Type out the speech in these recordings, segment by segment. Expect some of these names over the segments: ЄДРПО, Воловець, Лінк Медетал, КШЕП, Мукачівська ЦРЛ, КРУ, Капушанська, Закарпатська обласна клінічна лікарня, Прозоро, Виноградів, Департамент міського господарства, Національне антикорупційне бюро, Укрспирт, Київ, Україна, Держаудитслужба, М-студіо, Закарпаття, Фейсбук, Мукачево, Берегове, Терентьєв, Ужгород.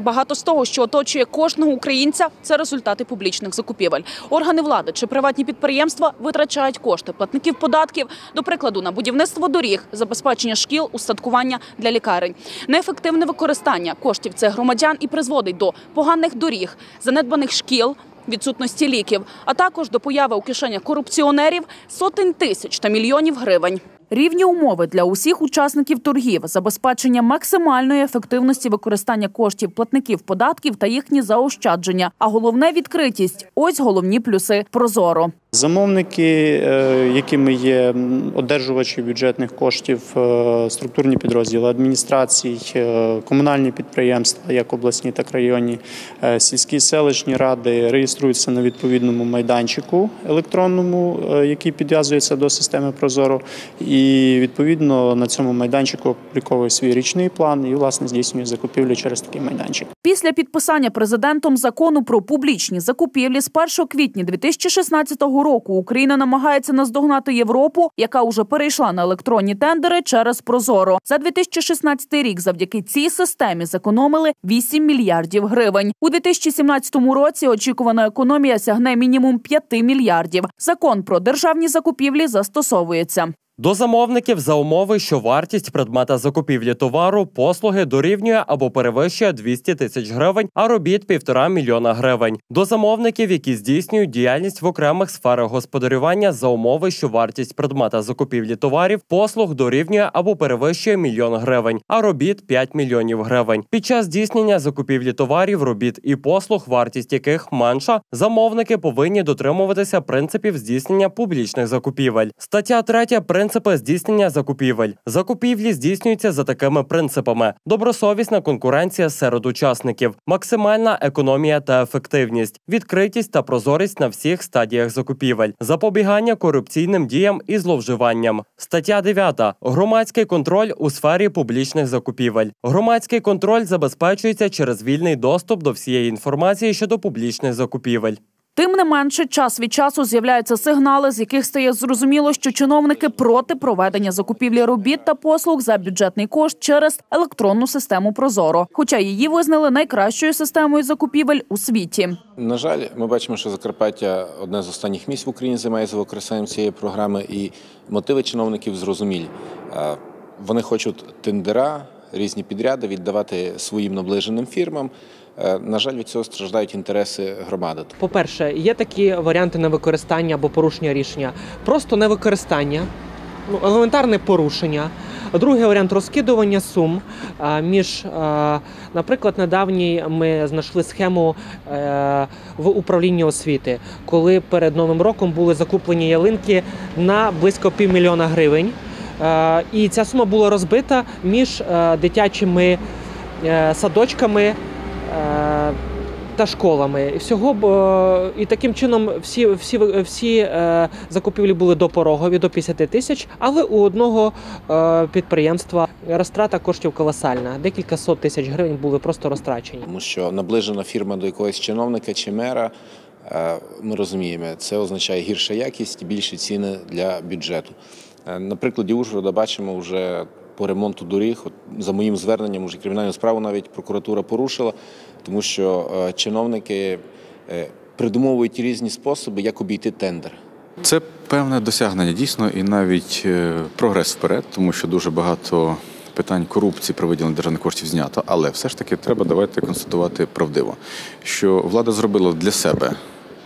Багато з того, що оточує кожного українця – це результати публічних закупівель. Органи влади чи приватні підприємства витрачають кошти платників податків, до прикладу, на будівництво доріг, забезпечення шкіл, устаткування для лікарень. Неефективне використання коштів цих громадян і призводить до поганих доріг, занедбаних шкіл, відсутності ліків, а також до появи у кишенях корупціонерів сотень тисяч та мільйонів гривень. Рівні умови для усіх учасників торгів, забезпечення максимальної ефективності використання коштів платників податків та їхні заощадження. А головне – відкритість. Ось головні плюси «Прозоро». Замовники, якими є одержувачі бюджетних коштів, структурні підрозділи адміністрацій, комунальні підприємства, як обласні, так і районні, сільські селищні ради реєструються на відповідному майданчику електронному, який підв'язується до системи «Прозоро», і відповідно на цьому майданчику опубліковує свій річний план і, власне, здійснює закупівлі через такий майданчик. Після підписання президентом закону про публічні закупівлі з 1 квітня 2016 року Україна намагається наздогнати Європу, яка уже перейшла на електронні тендери через «Прозоро». За 2016 рік завдяки цій системі зекономили 8 мільярдів гривень. У 2017 році очікувана економія сягне мінімум 5 мільярдів. Закон про державні закупівлі застосовується до замовників за умови, що вартість предмета закупівлі товару, послуги дорівнює або перевищує 200 тисяч гривень, а робіт – 1,5 мільйона гривень. До замовників, які здійснюють діяльність в окремих сферах господарювання за умови, що вартість предмета закупівлі товарів, послуг дорівнює або перевищує 1 мільйон гривень, а робіт – 5 мільйонів гривень. Під час здійснення закупівлі товарів, робіт і послуг, вартість яких менша, замовники повинні дотримуватися принципів здійснення публічних закупівель. Стаття 3 «Принципи здійснення закупівель». Закупівлі здійснюються за такими принципами: добросовісна конкуренція серед учасників, максимальна економія та ефективність, відкритість та прозорість на всіх стадіях закупівель, запобігання корупційним діям і зловживанням. Стаття 9. Громадський контроль у сфері публічних закупівель. Громадський контроль забезпечується через вільний доступ до всієї інформації щодо публічних закупівель. Тим не менше, час від часу з'являються сигнали, з яких стає зрозуміло, що чиновники проти проведення закупівлі робіт та послуг за бюджетний кошт через електронну систему «Прозоро», хоча її визнали найкращою системою закупівель у світі. На жаль, ми бачимо, що Закарпаття одне з останніх місць в Україні займається використанням цієї програми, і мотиви чиновників зрозумілі. Вони хочуть тендера, різні підряди віддавати своїм наближеним фірмам. На жаль, від цього страждають інтереси громади. По-перше, є такі варіанти невикористання або порушення рішення. Просто невикористання, елементарне порушення. Другий варіант – розкидування сум. Наприклад, недавно ми знайшли схему в управлінні освіти, коли перед Новим роком були закуплені ялинки на близько 1,5 мільйона гривень. І ця сума була розбита між дитячими садочками та школами. І таким чином всі закупівлі були допорогові, до 50 тисяч, але у одного підприємства розтрата коштів колосальна. Декілька сот тисяч гривень були просто розтрачені. Тому що наближена фірма до якогось чиновника чи мера, ми розуміємо, це означає гірша якість і більші ціни для бюджету. На прикладі Ужгорода бачимо вже по ремонту доріг. За моїм зверненням уже кримінальну справу навіть прокуратура порушила, тому що чиновники придумовують різні способи, як обійти тендер. Це певне досягнення дійсно і навіть прогрес вперед, тому що дуже багато питань корупції при виділенні державних коштів знято, але все ж таки треба давайте констатувати правдиво, що влада зробила для себе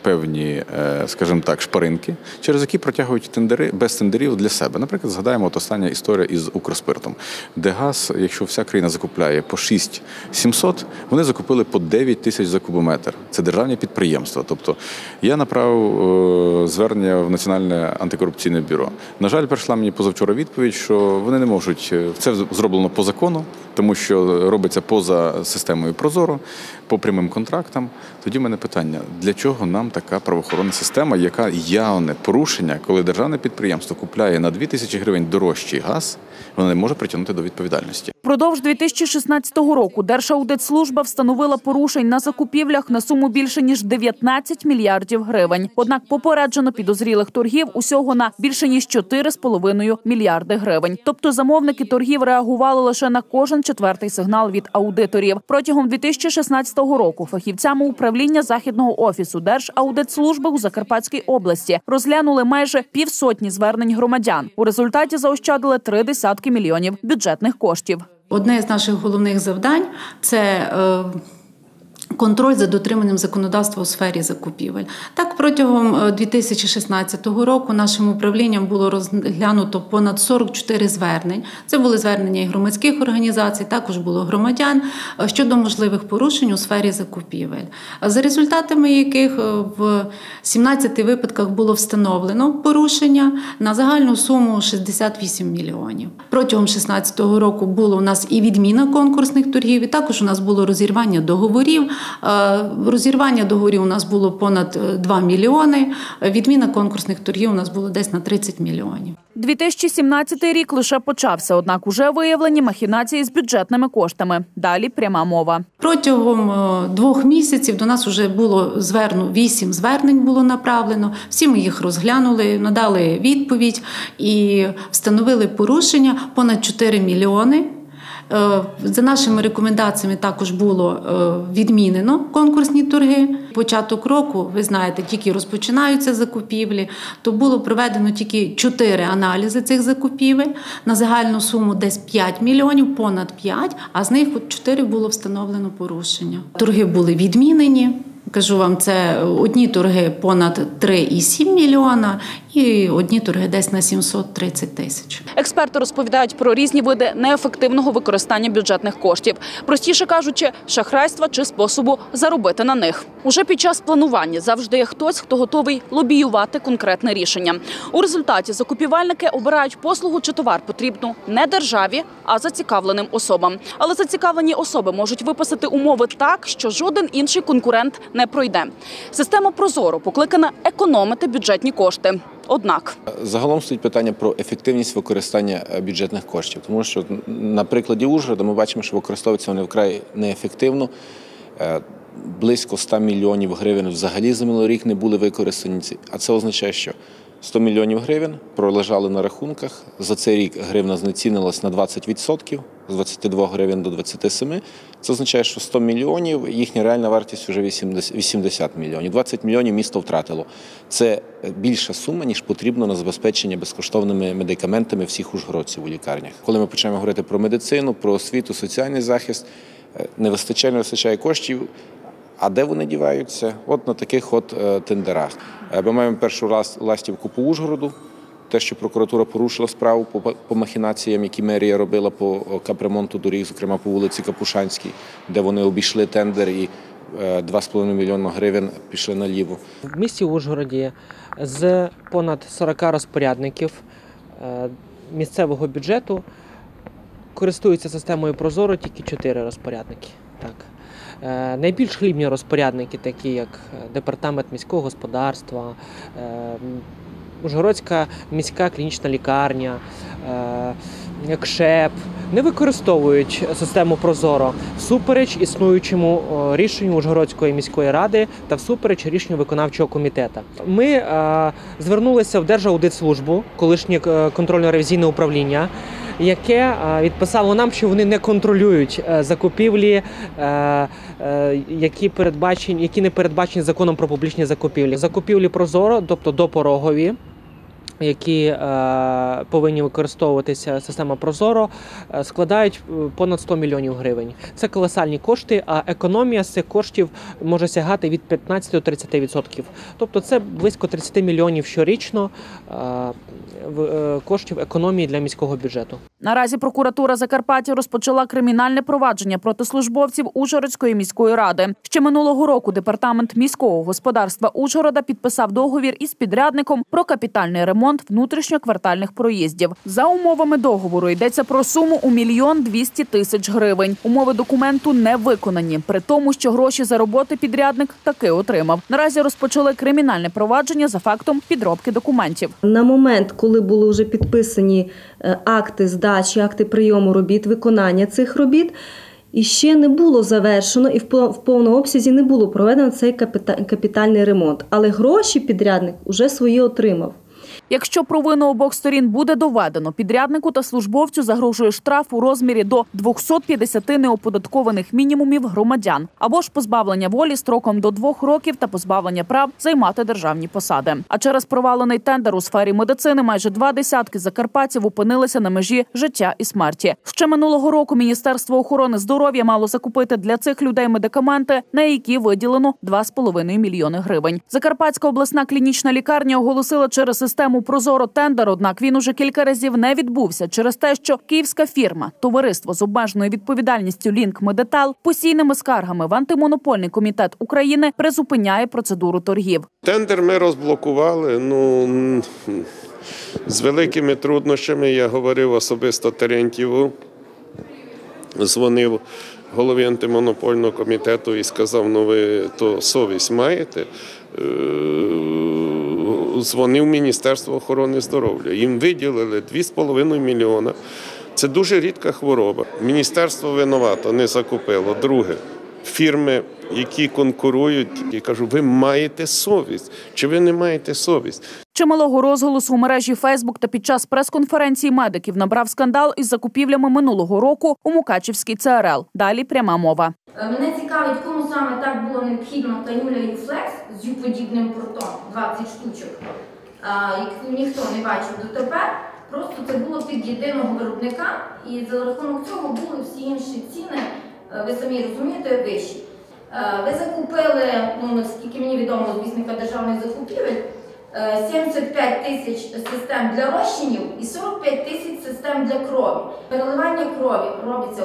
певні, скажімо так, шпаринки, через які протягують тендери без тендерів для себе. Наприклад, згадаємо от остання історія із Укрспиртом, де газ, якщо вся країна закупляє по 6,700, вони закупили по 9 тисяч за кубометр. Це державні підприємства. Тобто я направив звернення в Національне антикорупційне бюро. На жаль, прийшла мені позавчора відповідь, що вони не можуть. Це зроблено по закону, тому що робиться поза системою «Прозоро», по прямим контрактам. Тоді в мене питання, для чого нам така правоохоронна система, яка явне порушення, коли державне підприємство купляє на 2 тисячі гривень дорожчий газ, вона не може притягнути до відповідальності. Продовж 2016 року Держаудитслужба встановила порушень на закупівлях на суму більше ніж 19 мільярдів гривень. Однак попереджено підозрілих торгів усього на більше ніж 4,5 мільярди гривень. Тобто замовники торгів реагували лише на кожен четвертий сигнал від аудиторів. Протягом 2016 року фахівцями управління Західного офісу Держаудитслужби у Закарпатській області розглянули майже півсотні звернень громадян. У результаті заощадили 3 десятки мільйонів бюджетних коштів. Одне з наших головних завдань – це контроль за дотриманням законодавства у сфері закупівель. Так, протягом 2016 року нашим управлінням було розглянуто понад 44 звернень. Це були звернення і громадських організацій, також було громадян щодо можливих порушень у сфері закупівель, за результатами яких в 17 випадках було встановлено порушення на загальну суму 68 мільйонів. Протягом 2016 року було у нас і відміна конкурсних торгів, і також у нас було розірвання договорів. Розірвання договорів у нас було понад 2 мільйони, відміна конкурсних торгів у нас було десь на 30 мільйонів. 2017 рік лише почався, однак уже виявлені махінації з бюджетними коштами. Далі пряма мова. Протягом 2 місяців до нас вже було 8 звернень було направлено, всі ми їх розглянули, надали відповідь і встановили порушення понад 4 мільйони. За нашими рекомендаціями також було відмінено конкурсні торги. Початок року, ви знаєте, тільки розпочинаються закупівлі, то було проведено тільки 4 аналізи цих закупівель на загальну суму десь 5 мільйонів, понад 5, а з них 4 було встановлено порушення. Торги були відмінені. Кажу вам, це одні торги понад 3,7 мільйона і одні торги десь на 730 тисяч. Експерти розповідають про різні види неефективного використання бюджетних коштів. Простіше кажучи, шахрайства чи способу заробити на них. Уже під час планування завжди є хтось, хто готовий лобіювати конкретне рішення. У результаті закупівельники обирають послугу чи товар потрібну не державі, а зацікавленим особам. Але зацікавлені особи можуть виписати умови так, що жоден інший конкурент не пройде. Система «Прозоро» покликана економити бюджетні кошти. Однак загалом стоїть питання про ефективність використання бюджетних коштів. Тому що на прикладі Ужгорода ми бачимо, що використовуються вони вкрай неефективно. Близько 100 мільйонів гривень взагалі за минулий рік не були використані. А це означає, що 100 мільйонів гривень пролежали на рахунках. За цей рік гривна знецінилась на 20%, з 22 гривень до 27. Це означає, що 100 мільйонів, їхня реальна вартість вже 80 мільйонів. 20 мільйонів місто втратило. Це більша сума, ніж потрібно на забезпечення безкоштовними медикаментами всіх ужгородців у лікарнях. Коли ми починаємо говорити про медицину, про освіту, соціальний захист, не вистачає коштів. А де вони діваються? От на таких от тендерах. Ми маємо першу ластівку по Ужгороду, те, що прокуратура порушила справу по махінаціям, які мерія робила по капремонту доріг, зокрема по вулиці Капушанській, де вони обійшли тендер і 2,5 мільйона гривень пішли наліво. В місті Ужгороді з понад 40 розпорядників місцевого бюджету користуються системою «Прозоро» тільки 4 розпорядники. Так. Найбільш хлібні розпорядники, такі як Департамент міського господарства, Ужгородська міська клінічна лікарня, КШЕП, не використовують систему «Прозоро» всупереч існуючому рішенню Ужгородської міської ради та всупереч рішенню виконавчого комітету. Ми звернулися в Держаудитслужбу, колишнє контрольно-ревізійне управління, яке відписало нам, що вони не контролюють закупівлі, які не передбачені законом про публічні закупівлі. Закупівлі «Прозоро», тобто допорогові, які повинні використовуватися система «Прозоро», складають понад 100 мільйонів гривень. Це колосальні кошти, а економія з цих коштів може сягати від 15 до 30%. Тобто це близько 30 мільйонів щорічно коштів економії для міського бюджету. Наразі прокуратура Закарпаття розпочала кримінальне провадження проти службовців Ужгородської міської ради. Ще минулого року Департамент міського господарства Ужгорода підписав договір із підрядником про капітальний ремонт внутрішньоквартальних проїздів. За умовами договору йдеться про суму у 1 мільйон 200 тисяч гривень. Умови документу не виконані, при тому, що гроші за роботи підрядник таки отримав. Наразі розпочали кримінальне провадження за фактом підробки документів. На момент, коли були вже підписані акти здачі, акти прийому робіт, виконання цих робіт, і ще не було завершено і в повному обсязі не було проведено цей капітальний ремонт. Але гроші підрядник уже свої отримав. Якщо провину обох сторін буде доведено, підряднику та службовцю загрожує штраф у розмірі до 250 неоподаткованих мінімумів громадян або ж позбавлення волі строком до 2 років та позбавлення прав займати державні посади. А через провалений тендер у сфері медицини майже 2 десятки закарпатців опинилися на межі життя і смерті. Ще минулого року Міністерство охорони здоров'я мало закупити для цих людей медикаменти, на які виділено 2,5 мільйони гривень. Закарпатська обласна клінічна лікарня оголосила через систему Прозоро тендер, однак він уже кілька разів не відбувся через те, що київська фірма, товариство з обмеженою відповідальністю «Лінк Медетал», постійними скаргами в Антимонопольний комітет України призупиняє процедуру торгів. Тендер ми розблокували, з великими труднощами. Я говорив особисто Терентьєву, дзвонив голові Антимонопольного комітету і сказав: ви то совість маєте? Дзвонив Міністерство охорони здоров'я. Їм виділили 2,5 мільйона. Це дуже рідка хвороба. Міністерство винувато, не закупило. Друге, фірми, які конкурують, я кажу: ви маєте совість? Чи ви не маєте совість? Чималого розголосу у мережі Фейсбук та під час прес-конференції медиків набрав скандал із закупівлями минулого року у Мукачівській ЦРЛ. Далі пряма мова. Мене цікавить, кому саме так було необхідно канюля і флекс з ю-подібним портом, 20 штучок, яку ніхто не бачив дотепер. Просто це було під єдиного виробника, і за рахунок цього були всі інші ціни, ви самі розумієте, вищі. Ви закупили, наскільки мені відомо, з візника державних закупівель, 75 тисяч систем для розчинів і 45 тисяч систем для крові. Переливання крові робиться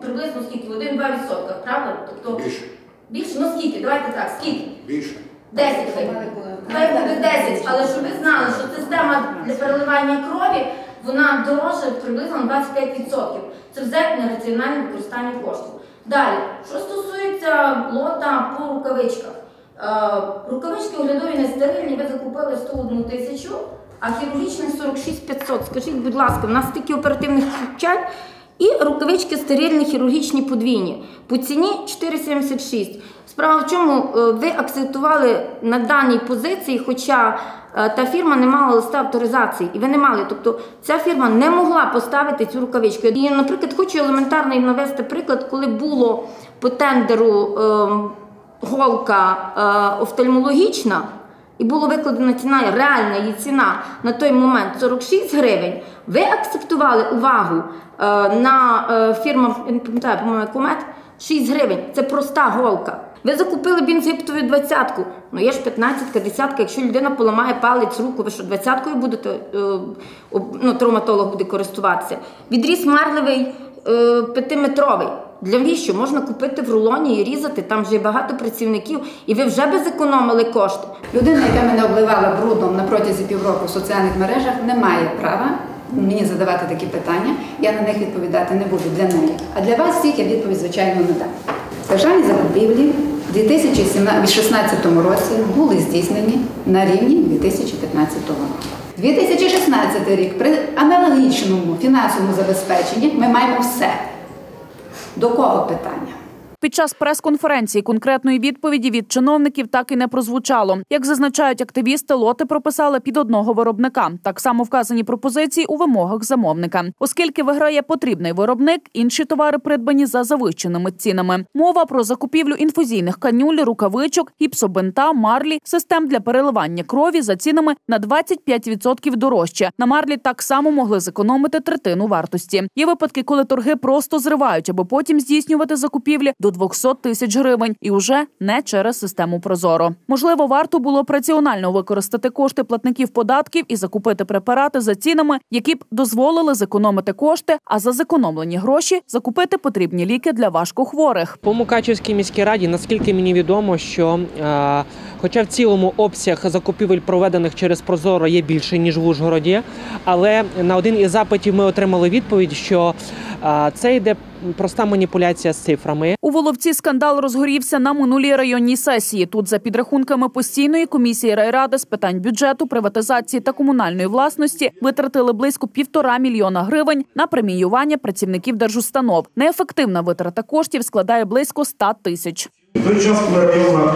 приблизно 1-2%, правда? Тобто більше, скільки? Давайте так, скільки? Більше. 10 буде 10, але щоб ви знали, що система для переливання крові, вона дорожча приблизно 25%. Це взагалі не раціональне використання коштів. Далі, що стосується лота по рукавичках. Рукавички оглядові нестерильні ви закупили 101 тисячу, а хірургічних 46 500. Скажіть, будь ласка, в нас стільки оперативних втручань, і рукавички стерильні, хірургічні подвійні. По ціні 4,76. Справа в чому, ви акцентували на даній позиції, хоча та фірма не мала листа авторизації, і ви не мали. Тобто ця фірма не могла поставити цю рукавичку. І, наприклад, хочу елементарно навести приклад, коли було по тендеру голка офтальмологічна, і була викладена ціна, реальна її ціна на той момент 46 гривень, ви акцептували увагу на фірму, я не пам'ятаю, по-моєму, Комет, 6 гривень. Це проста голка. Ви закупили бензиптові 20-ку, є ж 15-ка, 10-ка, якщо людина поламає палець, руку, ви що, 20-кою будете, травматолог буде користуватися? Відріз марливий 5-метровий. Для віщо? Можна купити в рулоні і різати, там вже багато працівників, і ви вже би зекономили кошти. Людина, яка мене обливала брудом на протязі півроку в соціальних мережах, не має права мені задавати такі питання, я на них відповідати не буду для неї. А для вас всіх я відповідь, звичайно, не дам. Державні закупівлі в 2016 році були здійснені на рівні 2015 року. 2016 рік при аналогічному фінансовому забезпеченні ми маємо все. До кого питання? Під час прес-конференції конкретної відповіді від чиновників так і не прозвучало. Як зазначають активісти, лоти прописали під одного виробника. Так само вказані пропозиції у вимогах замовника. Оскільки виграє потрібний виробник, інші товари придбані за завищеними цінами. Мова про закупівлю інфузійних канюль, рукавичок, гіпсобинта, марлі, систем для переливання крові за цінами на 25% дорожче. На марлі так само могли зекономити 1/3 вартості. Є випадки, коли торги просто зривають, аби потім здійснювати закупівлі до 200 тисяч гривень, і уже не через систему Прозоро. Можливо, варто було раціонально використати кошти платників податків і закупити препарати за цінами, які б дозволили зекономити кошти, а за зекономлені гроші закупити потрібні ліки для важкохворих. По Мукачівській міській раді, наскільки мені відомо, що хоча в цілому обсяг закупівель, проведених через Прозоро, є більше, ніж в Ужгороді, але на один із запитів ми отримали відповідь, що це йде проста маніпуляція з цифрами. У Воловці скандал розгорівся на минулій районній сесії. Тут, за підрахунками постійної комісії райради з питань бюджету, приватизації та комунальної власності, витратили близько 1,5 мільйона гривень на преміювання працівників держустанов. Неефективна витрата коштів складає близько 100 тисяч. В той час, коли районна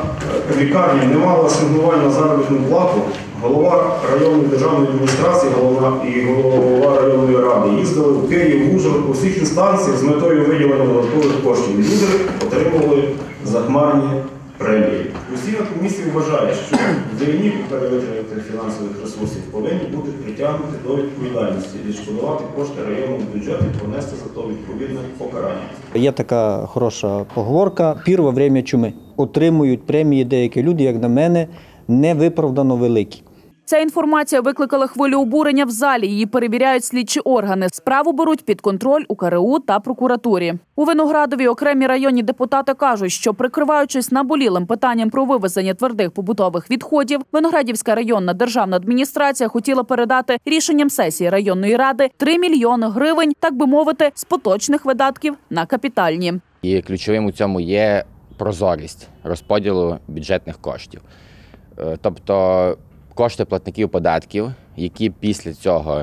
лікарня не мала асигнувальну заробітну плату, голова районної державної адміністрації і голова районної ради їздили в Київ, Ужгород, у всіх інстанціях з метою виділення додаткових коштів. Люди отримували захмарні премії. Усі на комісії вважають, що заявників перевитратити фінансових ресурсів повинні бути притягнути до відповідальності, відшкодувати кошти районного бюджету і понести за то відповідне покарання. Є така хороша поговорка «Пір во время чуми». Отримують премії деякі люди, як на мене, невиправдано великі. Ця інформація викликала хвилю обурення в залі. Її перевіряють слідчі органи. Справу беруть під контроль у КРУ та прокуратурі. У Виноградові окремі районні депутати кажуть, що прикриваючись наболілим питанням про вивезення твердих побутових відходів, Виноградівська районна державна адміністрація хотіла передати рішенням сесії районної ради 3 мільйони гривень, так би мовити, з поточних видатків на капітальні. І ключовим у цьому є прозорість розподілу бюджетних коштів. Тобто кошти платників податків, які після цього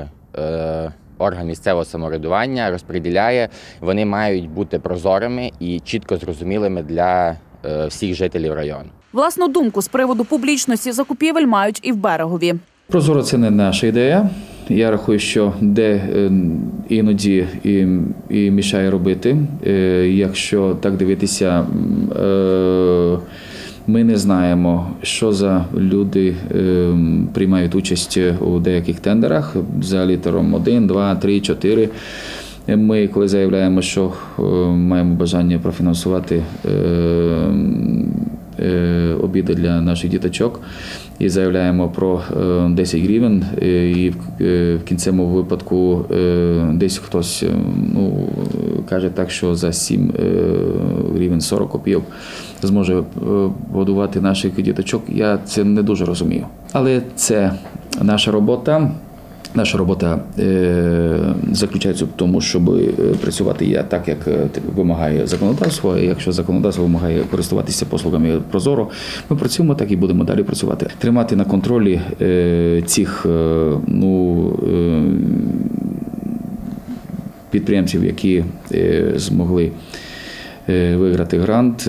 орган місцевого самоврядування розподіляє, вони мають бути прозорими і чітко зрозумілими для всіх жителів району. Власну думку з приводу публічності закупівель мають і в Берегові. Прозоро – це не наша ідея. Я рахую, що де іноді і мішає робити, якщо так дивитися, ми не знаємо, що за люди приймають участь у деяких тендерах за літером 1, 2, 3, 4. Ми, коли заявляємо, що маємо бажання профінансувати обіди для наших діточок і заявляємо про 10 гривень, і в кінцевому випадку десь хтось каже так, що за 7 гривень 40 копійок зможе годувати наших діточок. Я це не дуже розумію. Але це наша робота. Наша робота заключається в тому, щоб працювати так, як вимагає законодавство. І якщо законодавство вимагає користуватися послугами Прозоро, ми працюємо так і будемо далі працювати. Тримати на контролі цих підприємців, які змогли виграти грант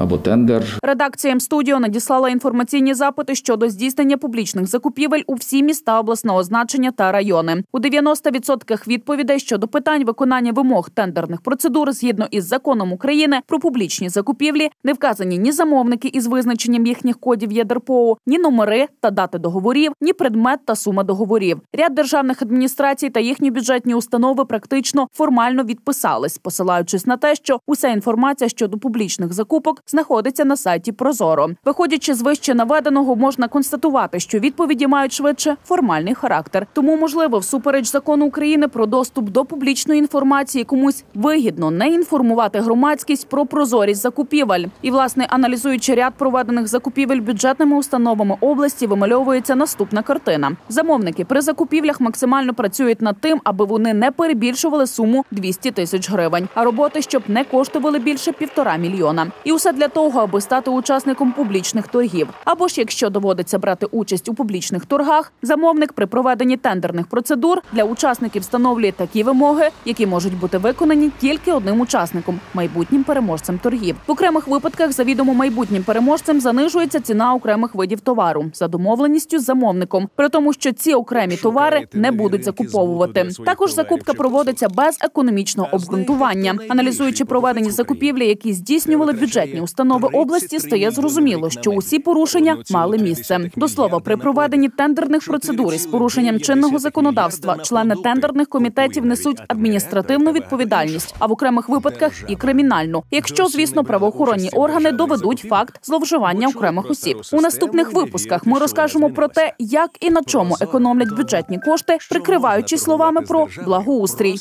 або тендер. Редакція М-студіо надіслала інформаційні запити щодо здійснення публічних закупівель у всі міста обласного значення та райони. У 90% відповідей щодо питань виконання вимог тендерних процедур згідно із законом України про публічні закупівлі не вказані ні замовники із визначенням їхніх кодів ЄДРПО, ні номери та дати договорів, ні предмет та сума договорів. Ряд державних адміністрацій та їхні бюджетні установи практично формально відписались, посилаючись на те, що уся інформація щодо публічних закупок знаходиться на сайті Прозоро. Виходячи з вище наведеного, можна констатувати, що відповіді мають швидше формальний характер. Тому, можливо, всупереч закону України про доступ до публічної інформації комусь вигідно не інформувати громадськість про прозорість закупівель. І, власне, аналізуючи ряд проведених закупівель бюджетними установами області, вимальовується наступна картина. Замовники при закупівлях максимально працюють над тим, аби вони не перебільшували суму 200 тисяч гривень. А роботи, щоб не коштували більше 1,5 мільйона. І усе для того, аби стати учасником публічних торгів. Або ж, якщо доводиться брати участь у публічних торгах, замовник при проведенні тендерних процедур для учасників встановлює такі вимоги, які можуть бути виконані тільки одним учасником – майбутнім переможцем торгів. В окремих випадках завідомо майбутнім переможцем занижується ціна окремих видів товару за домовленістю з замовником, при тому, що ці окремі товари не будуть закуповувати. Також закупка проводиться без економічного обґрунтування. Аналізуючи проведені закупівлі, які здійснювали бюджетні установи області, стає зрозуміло, що усі порушення мали місце. До слова, при проведенні тендерних процедур із порушенням чинного законодавства члени тендерних комітетів несуть адміністративну відповідальність, а в окремих випадках і кримінальну, якщо, звісно, правоохоронні органи доведуть факт зловживання окремих осіб. У наступних випусках ми розкажемо про те, як і на чому економлять бюджетні кошти, прикриваючись словами про благоустрій.